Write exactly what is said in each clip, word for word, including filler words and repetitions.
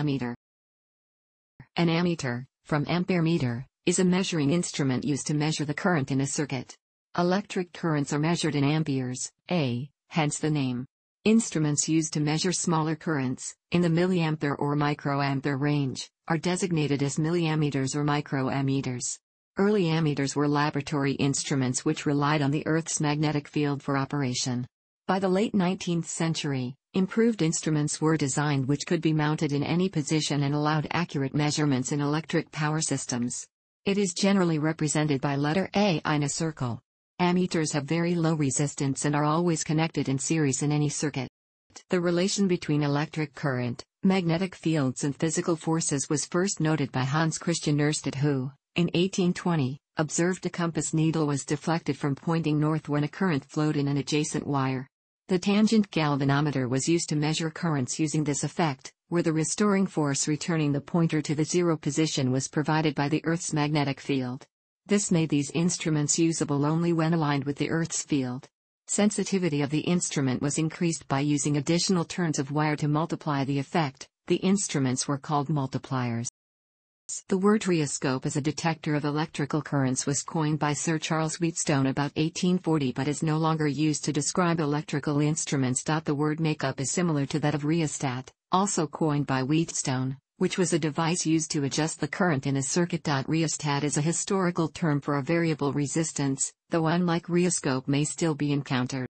ammeter. An ammeter, from ampere meter, is a measuring instrument used to measure the current in a circuit. Electric currents are measured in amperes, A, hence the name. Instruments used to measure smaller currents, in the milliampere or microampere range, are designated as milliammeters or microammeters. Early ammeters were laboratory instruments which relied on the Earth's magnetic field for operation. By the late nineteenth century, improved instruments were designed which could be mounted in any position and allowed accurate measurements in electric power systems. It is generally represented by letter A in a circle. Ammeters have very low resistance and are always connected in series in any circuit. The relation between electric current, magnetic fields and physical forces was first noted by Hans Christian Ørsted who, in eighteen twenty, observed a compass needle was deflected from pointing north when a current flowed in an adjacent wire. The tangent galvanometer was used to measure currents using this effect, where the restoring force returning the pointer to the zero position was provided by the Earth's magnetic field. This made these instruments usable only when aligned with the Earth's field. Sensitivity of the instrument was increased by using additional turns of wire to multiply the effect. The instruments were called multipliers. The word rheoscope as a detector of electrical currents was coined by Sir Charles Wheatstone about eighteen forty but is no longer used to describe electrical instruments. The word makeup is similar to that of rheostat, also coined by Wheatstone, which was a device used to adjust the current in a circuit. Rheostat is a historical term for a variable resistance, though unlike rheoscope may still be encountered.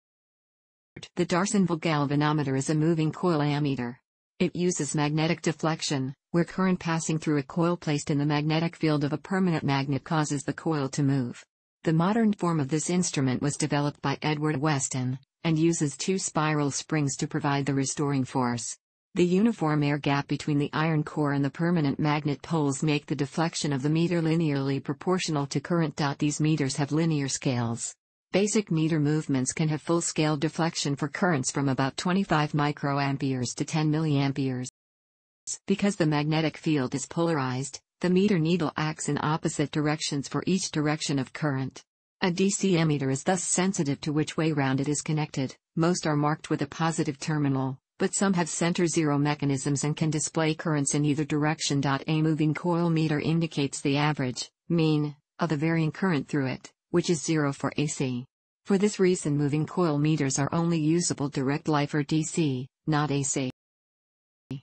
The D'Arsonval galvanometer is a moving coil ammeter. It uses magnetic deflection, where current passing through a coil placed in the magnetic field of a permanent magnet causes the coil to move. The modern form of this instrument was developed by Edward Weston, and uses two spiral springs to provide the restoring force. The uniform air gap between the iron core and the permanent magnet poles make the deflection of the meter linearly proportional to current. These meters have linear scales. Basic meter movements can have full-scale deflection for currents from about twenty-five microamperes to ten milliamperes. Because the magnetic field is polarized, the meter needle acts in opposite directions for each direction of current. A D C ammeter is thus sensitive to which way round it is connected. Most are marked with a positive terminal, but some have center-zero mechanisms and can display currents in either direction. A moving coil meter indicates the average, mean, of the varying current through it, which is zero for A C. For this reason moving coil meters are only usable direct life or D C, not A C.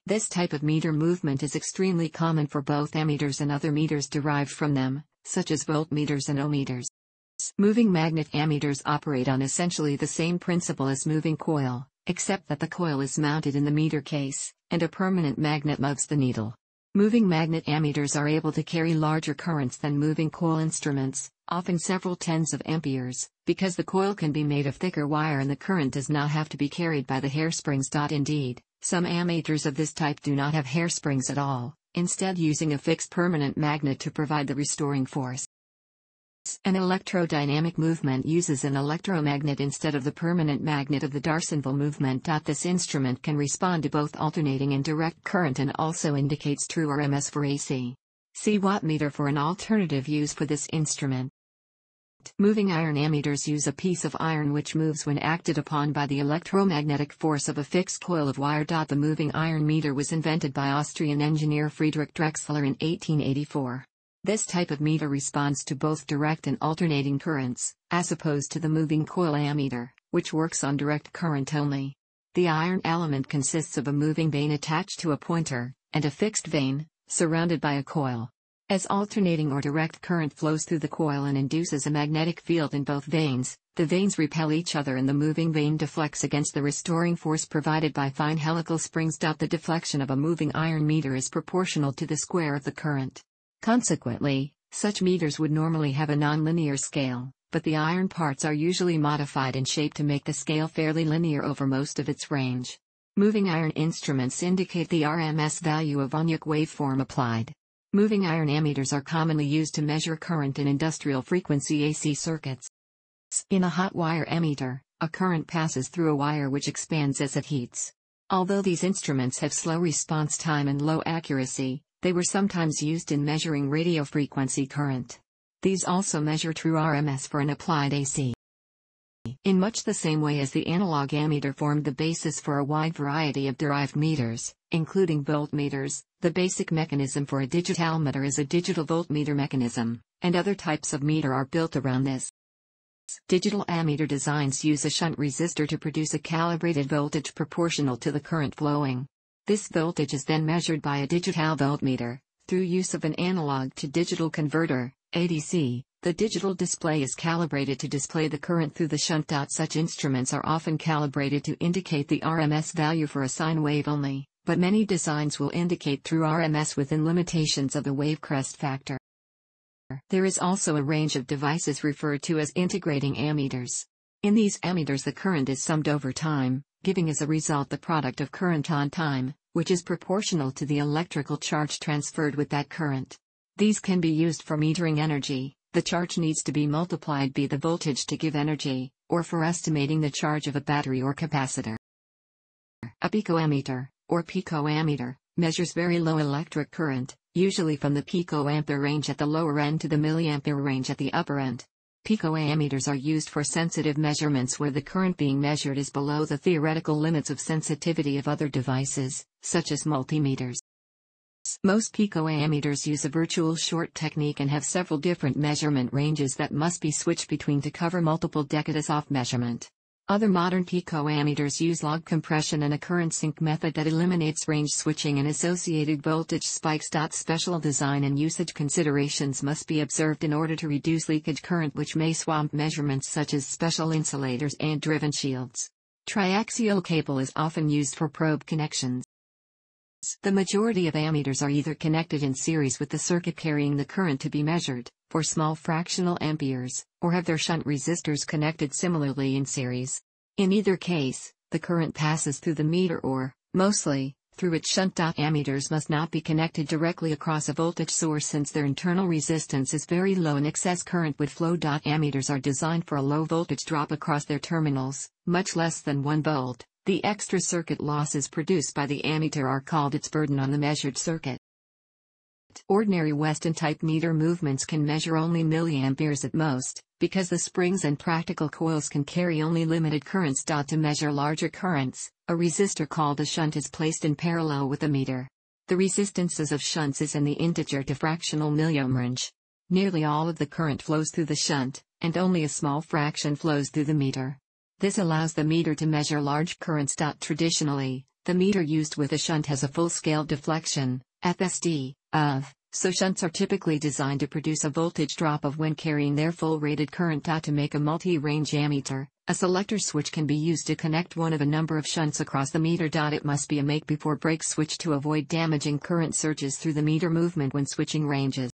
This type of meter movement is extremely common for both ammeters and other meters derived from them, such as voltmeters and ohmmeters. Moving magnet ammeters operate on essentially the same principle as moving coil, except that the coil is mounted in the meter case, and a permanent magnet moves the needle. Moving magnet ammeters are able to carry larger currents than moving coil instruments, often several tens of amperes, because the coil can be made of thicker wire and the current does not have to be carried by the hairsprings. Indeed, some ammeters of this type do not have hairsprings at all, instead using a fixed permanent magnet to provide the restoring force. An electrodynamic movement uses an electromagnet instead of the permanent magnet of the D'Arsonval movement. This instrument can respond to both alternating and direct current and also indicates true or M S for A C. See wattmeter for an alternative use for this instrument. Moving iron ammeters use a piece of iron which moves when acted upon by the electromagnetic force of a fixed coil of wire. The moving iron meter was invented by Austrian engineer Friedrich Drexler in eighteen eighty-four. This type of meter responds to both direct and alternating currents, as opposed to the moving coil ammeter, which works on direct current only. The iron element consists of a moving vane attached to a pointer, and a fixed vane, surrounded by a coil. As alternating or direct current flows through the coil and induces a magnetic field in both vanes, the vanes repel each other and the moving vane deflects against the restoring force provided by fine helical springs. The deflection of a moving iron meter is proportional to the square of the current. Consequently, such meters would normally have a non-linear scale, but the iron parts are usually modified in shape to make the scale fairly linear over most of its range. Moving iron instruments indicate the R M S value of Onyak waveform applied. Moving iron ammeters are commonly used to measure current in industrial frequency A C circuits. In a hot wire ammeter, a current passes through a wire which expands as it heats. Although these instruments have slow response time and low accuracy, they were sometimes used in measuring radio frequency current. These also measure true R M S for an applied A C. In much the same way as the analog ammeter formed the basis for a wide variety of derived meters, including voltmeters, the basic mechanism for a digitometer is a digital voltmeter mechanism, and other types of meter are built around this. Digital ammeter designs use a shunt resistor to produce a calibrated voltage proportional to the current flowing. This voltage is then measured by a digital voltmeter. Through use of an analog to digital converter, A D C, the digital display is calibrated to display the current through the shunt. Such instruments are often calibrated to indicate the R M S value for a sine wave only, but many designs will indicate through R M S within limitations of the wave crest factor. There is also a range of devices referred to as integrating ammeters. In these ammeters, the current is summed over time, giving as a result the product of current on time, which is proportional to the electrical charge transferred with that current. These can be used for metering energy. The charge needs to be multiplied by the voltage to give energy, or for estimating the charge of a battery or capacitor. A picoammeter, or picoammeter, measures very low electric current, usually from the picoampere range at the lower end to the milliampere range at the upper end. Picoammeters are used for sensitive measurements where the current being measured is below the theoretical limits of sensitivity of other devices, such as multimeters. Most picoammeters use a virtual short technique and have several different measurement ranges that must be switched between to cover multiple decades off measurement. Other modern picoammeters use log compression and a current sync method that eliminates range switching and associated voltage spikes. Special design and usage considerations must be observed in order to reduce leakage current, which may swamp measurements such as special insulators and driven shields. Triaxial cable is often used for probe connections. The majority of ammeters are either connected in series with the circuit carrying the current to be measured, for small fractional amperes, or have their shunt resistors connected similarly in series. In either case, the current passes through the meter or, mostly, through its shunt. Ammeters must not be connected directly across a voltage source since their internal resistance is very low and excess current would flow. Ammeters are designed for a low voltage drop across their terminals, much less than one volt. The extra circuit losses produced by the ammeter are called its burden on the measured circuit. Ordinary Weston-type meter movements can measure only milliamperes at most, because the springs and practical coils can carry only limited currents. To measure larger currents, a resistor called a shunt is placed in parallel with the meter. The resistances of shunts is in the integer to fractional milliohm range. Nearly all of the current flows through the shunt, and only a small fraction flows through the meter. This allows the meter to measure large currents. Traditionally, the meter used with a shunt has a full-scale deflection, F S D, of, so shunts are typically designed to produce a voltage drop of when carrying their full rated current. To make a multi-range ammeter, a selector switch can be used to connect one of a number of shunts across the meter. It must be a make-before-break switch to avoid damaging current surges through the meter movement when switching ranges.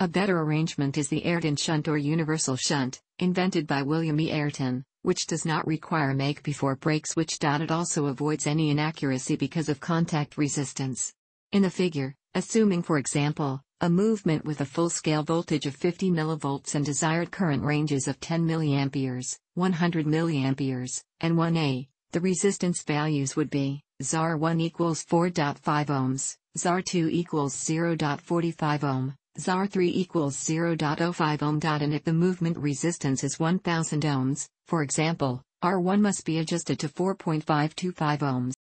A better arrangement is the Ayrton shunt or universal shunt, invented by William E. Ayrton, which does not require make before break switch. It also avoids any inaccuracy because of contact resistance. In the figure, assuming for example, a movement with a full-scale voltage of fifty millivolts and desired current ranges of ten milliamperes, one hundred milliamperes, and one A, the resistance values would be, Z A R one equals four point five ohms, Z A R two equals zero point four five ohm, Z A R three equals zero point zero five ohm. And if the movement resistance is one thousand ohms, for example, R one must be adjusted to four point five two five ohms.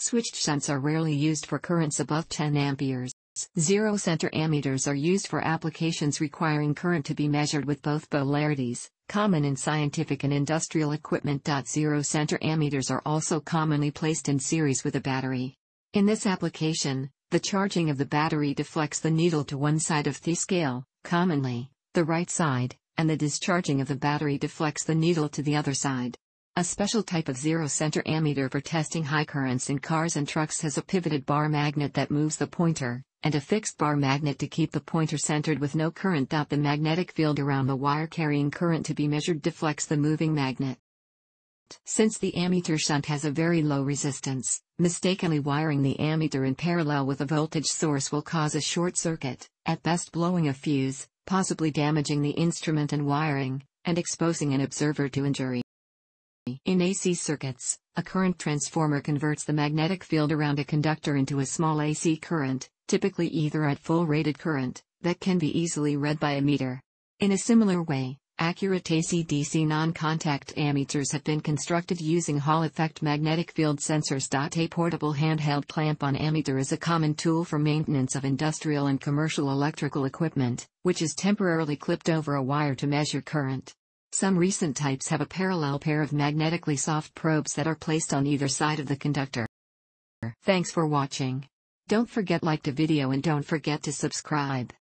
Switched shunts are rarely used for currents above ten amperes. Zero-center ammeters are used for applications requiring current to be measured with both polarities, common in scientific and industrial equipment. Zero-center ammeters are also commonly placed in series with a battery. In this application, the charging of the battery deflects the needle to one side of the scale, commonly the right side, and the discharging of the battery deflects the needle to the other side. A special type of zero-center ammeter for testing high currents in cars and trucks has a pivoted bar magnet that moves the pointer, and a fixed bar magnet to keep the pointer centered with no current. The magnetic field around the wire carrying current to be measured deflects the moving magnet. Since the ammeter shunt has a very low resistance, mistakenly wiring the ammeter in parallel with a voltage source will cause a short circuit, at best blowing a fuse, possibly damaging the instrument and wiring, and exposing an observer to injury. In A C circuits, a current transformer converts the magnetic field around a conductor into a small A C current, typically either at full rated current, that can be easily read by a meter. In a similar way, Accurate A C D C non-contact ammeters have been constructed using Hall effect magnetic field sensors. A portable handheld clamp on ammeter is a common tool for maintenance of industrial and commercial electrical equipment, which is temporarily clipped over a wire to measure current. Some recent types have a parallel pair of magnetically soft probes that are placed on either side of the conductor. Thanks for watching. Don't forget to like the video and don't forget to subscribe.